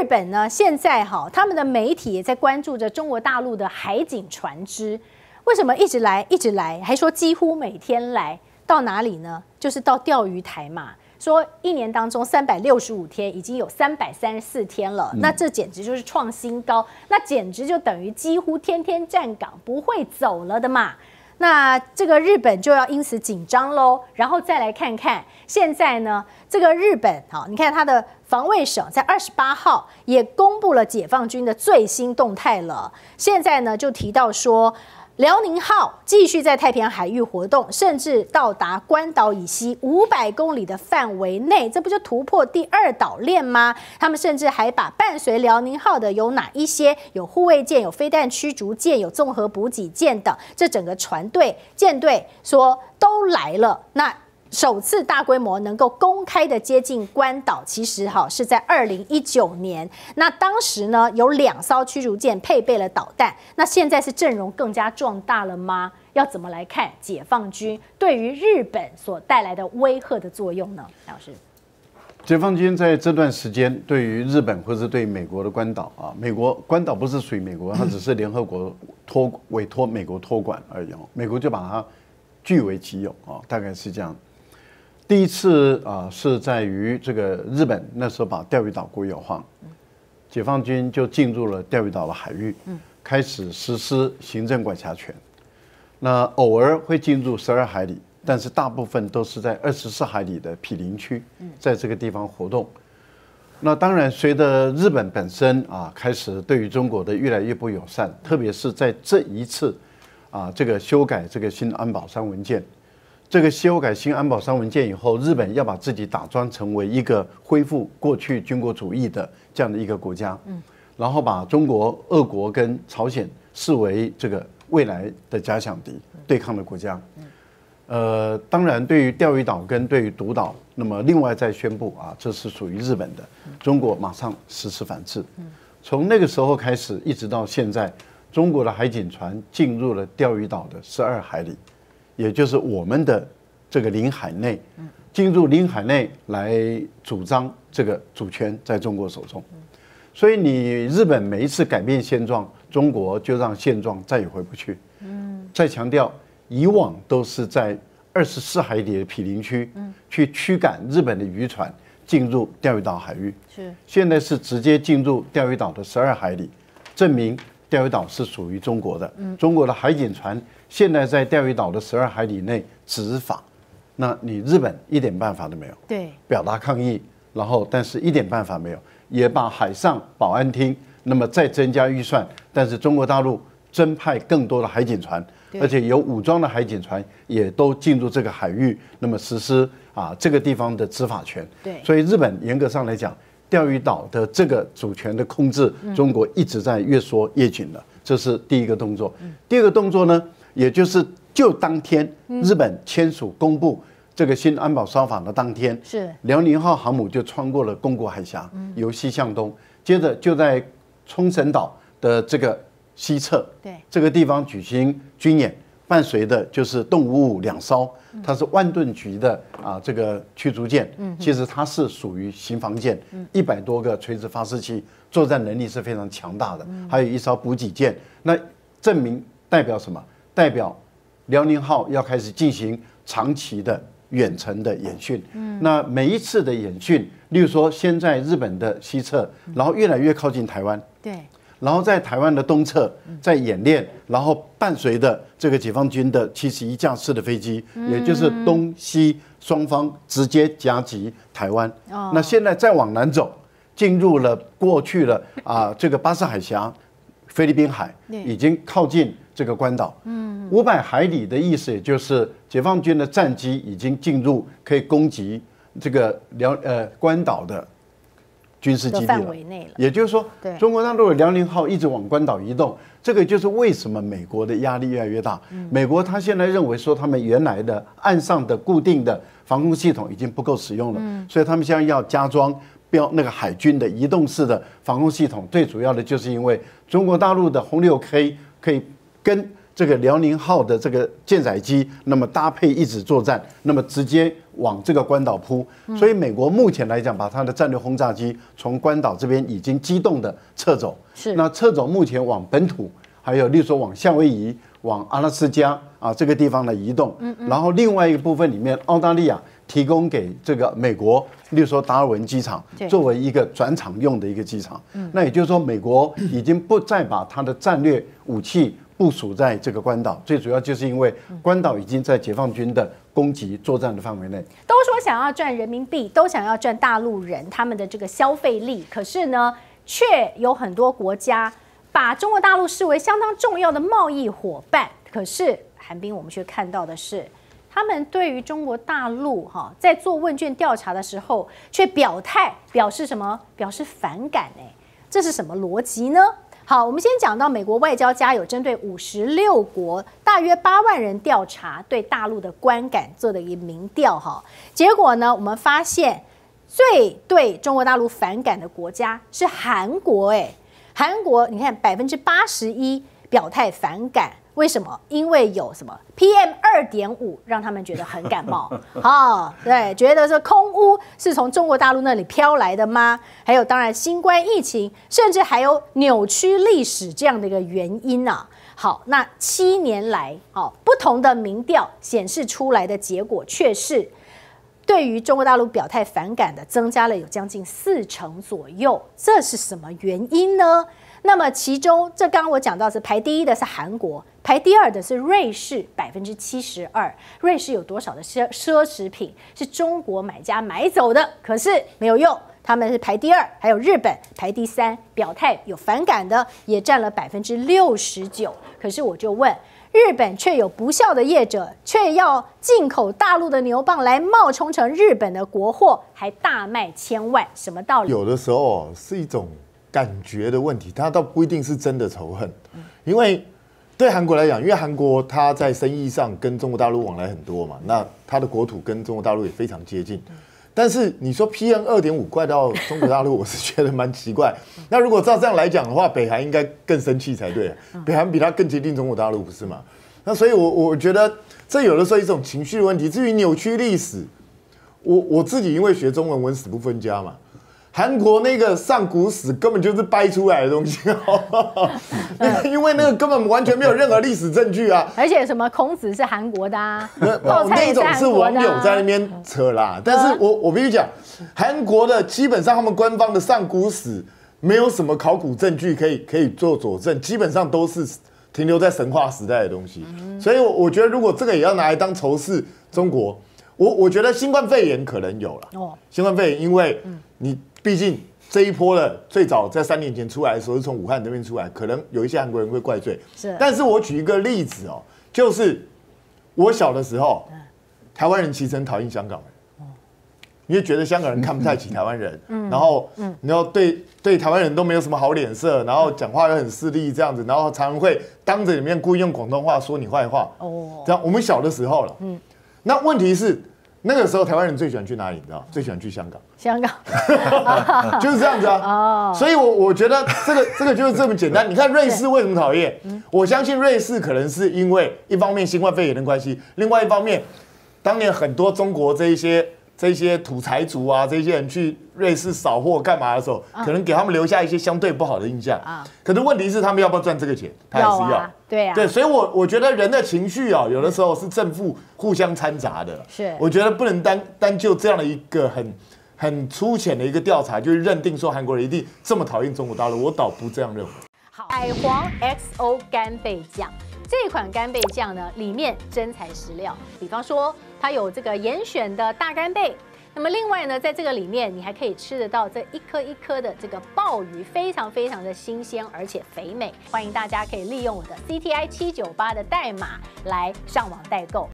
日本呢，现在他们的媒体也在关注着中国大陆的海警船只，为什么一直来一直来，还说几乎每天来到哪里呢？就是到钓鱼台嘛。说一年当中365天，已经有334天了，那这简直就是创新高，那简直就等于几乎天天站岗不会走了的嘛。 那这个日本就要因此紧张喽，然后再来看看现在呢，这个日本啊，你看它的防卫省在28号也公布了解放军的最新动态了。现在呢就提到说，辽宁号继续在太平洋海域活动，甚至到达关岛以西500公里的范围内，这不就突破第二岛链吗？他们甚至还把伴随辽宁号的有哪一些，有护卫舰、有飞弹驱逐舰、有综合补给舰等，这整个船队、舰队说都来了。那 首次大规模能够公开的接近关岛，其实是在2019年。那当时呢，有2艘驱逐舰配备了导弹。那现在是阵容更加壮大了吗？要怎么来看解放军对于日本所带来的威吓的作用呢？老师，解放军在这段时间对于日本或是对美国的关岛啊，美国关岛不是属于美国，它只是联合国委托美国托管而已，美国就把它据为己有啊，大概是这样。 第一次啊，是在于这个日本那时候把钓鱼岛国有化，解放军就进入了钓鱼岛的海域，开始实施行政管辖权。那偶尔会进入12海里，但是大部分都是在24海里的毗邻区，在这个地方活动。那当然，随着日本本身啊开始对于中国的越来越不友善，特别是在这一次啊这个修改这个新安保三文件。 这个修改新安保三文件以后，日本要把自己打造成为一个恢复过去军国主义的这样的一个国家，然后把中国、俄国跟朝鲜视为这个未来的假想敌、对抗的国家。当然，对于钓鱼岛跟对于独岛，那么另外再宣布啊，这是属于日本的，中国马上实施反制。从那个时候开始，一直到现在，中国的海警船进入了钓鱼岛的12海里。 也就是我们的这个领海内，进入领海内来主张这个主权在中国手中，所以你日本每一次改变现状，中国就让现状再也回不去。再强调，以往都是在24海里的毗邻区去驱赶日本的渔船进入钓鱼岛海域，是现在是直接进入钓鱼岛的12海里，证明钓鱼岛是属于中国的，中国的海警船 现在在钓鱼岛的12海里内执法，那你日本一点办法都没有。对，表达抗议，然后但是一点办法没有，也把海上保安厅那么再增加预算，但是中国大陆增派更多的海警船，而且有武装的海警船也都进入这个海域，那么实施啊这个地方的执法权。对，所以日本严格上来讲，钓鱼岛的这个主权的控制，中国一直在越缩越紧了。这是第一个动作。第二个动作呢？ 也就是就当天日本签署公布这个新安保三法的当天，是辽宁号航母就穿过了宫古海峡，由西向东，接着就在冲绳岛的这个西侧，对这个地方举行军演，伴随的就是动武52艘，它是万吨级的啊这个驱逐舰，其实它是属于巡防舰，100多个垂直发射器，作战能力是非常强大的，还有1艘补给舰，那证明代表什么？ 代表辽宁号要开始进行长期的远程的演训。那每一次的演训，例如说先在日本的西侧，然后越来越靠近台湾，对，然后在台湾的东侧在演练，然后伴随着这个解放军的71架次的飞机，也就是东西双方直接夹击台湾。那现在再往南走，进入了过去了啊，这个巴士海峡、菲律宾海，已经靠近 这个关岛，500海里的意思，也就是解放军的战机已经进入可以攻击这个关岛的军事基地了。也就是说，中国大陆的辽宁号一直往关岛移动，这个就是为什么美国的压力越来越大。美国他现在认为说，他们原来的岸上的固定的防空系统已经不够使用了，所以他们现在要加装 那个海军的移动式的防空系统。最主要的就是因为中国大陆的轰6K 可以 跟这个辽宁号的这个舰载机，那么搭配一直作战，那么直接往这个关岛扑。所以美国目前来讲，把它的战略轰炸机从关岛这边已经机动的撤走。是，那撤走目前往本土，还有例如说往夏威夷、往阿拉斯加啊这个地方的移动。然后另外一个部分里面，澳大利亚提供给这个美国，例如说达尔文机场作为一个转场用的一个机场。那也就是说，美国已经不再把它的战略武器部署在这个关岛，最主要就是因为关岛已经在解放军的攻击作战的范围内。都说想要赚人民币，都想要赚大陆人他们的这个消费力，可是呢，却有很多国家把中国大陆视为相当重要的贸易伙伴。可是韩冰，我们却看到的是，他们对于中国大陆哈，在做问卷调查的时候，却表态表示什么？表示反感哎，这是什么逻辑呢？好，我们先讲到美国外交家有针对56国大约8万人调查对大陆的观感做的一个民调哈，结果呢，我们发现最对中国大陆反感的国家是韩国哎，韩国你看81%表态反感，为什么？因为有什么 PM2.5 让他们觉得很感冒啊，对，觉得这空污是从中国大陆那里飘来的吗？还有当然新冠疫情，甚至还有扭曲历史这样的一个原因啊。好，那7年来，不同的民调显示出来的结果，却是对于中国大陆表态反感的增加了有将近40%左右，这是什么原因呢？那么其中，这刚刚我讲到是排第一的是韩国，排第二的是瑞士72%。瑞士有多少的奢侈品是中国买家买走的？可是没有用，他们是排第二，还有日本排第三，表态有反感的也占了69%。可是我就问，日本却有不肖的业者，却要进口大陆的牛蒡来冒充成日本的国货，还大卖1000万，什么道理？有的时候是一种感觉的问题，它倒不一定是真的仇恨，因为对韩国来讲，因为韩国它在生意上跟中国大陆往来很多嘛，那它的国土跟中国大陆也非常接近。但是你说 PM2.5 怪到中国大陆，我是觉得蛮奇怪。那如果照这样来讲的话，北韩应该更生气才对，北韩比它更接近中国大陆，不是嘛？那所以我觉得这有的时候一种情绪的问题。至于扭曲历史，我自己因为学中文文史不分家嘛。韩国那个上古史根本就是掰出来的东西，因为那个根本完全没有任何历史证据啊。而且什么孔子是韩国的啊，那种是网友在那边扯啦。但是我必须讲，韩国的基本上他们官方的上古史没有什么考古证据可以做佐证，基本上都是停留在神话时代的东西。所以我觉得如果这个也要拿来当仇视中国，我觉得新冠肺炎可能有了。新冠肺炎因为你毕竟这一波的最早在3年前出来的时候是从武汉那边出来，可能有一些韩国人会怪罪。是，但是我举一个例子哦，就是我小的时候，台湾人其实很讨厌香港人，因为觉得香港人看不太起台湾人，然后对台湾人都没有什么好脸色，然后讲话又很势利这样子，然后常常会当着里面故意用广东话说你坏话。哦，这样我们小的时候了。嗯，那问题是，那个时候台湾人最喜欢去哪里？你知道？最喜欢去香港。香港就是这样子啊。所以我觉得这个就是这么简单。你看瑞士为什么讨厌？我相信瑞士可能是因为一方面新冠肺炎的关系，另外一方面，当年很多中国这一些土财族啊，这些人去瑞士扫货干嘛的时候，可能给他们留下一些相对不好的印象啊。可是问题是，他们要不要赚这个钱？他还是要。对啊，对，所以我觉得人的情绪啊，有的时候是正负互相掺杂的。是，我觉得不能单就这样的一个很粗浅的一个调查，就是认定说韩国人一定这么讨厌中国大陆，我倒不这样认为。好，海皇 XO 干贝酱这款干贝酱呢，里面真材实料，比方说它有这个严选的大干贝。那么另外呢，在这个里面，你还可以吃得到这一颗一颗的这个鲍鱼，非常非常的新鲜，而且肥美。欢迎大家可以利用我的 CTI798的代码来上网代购。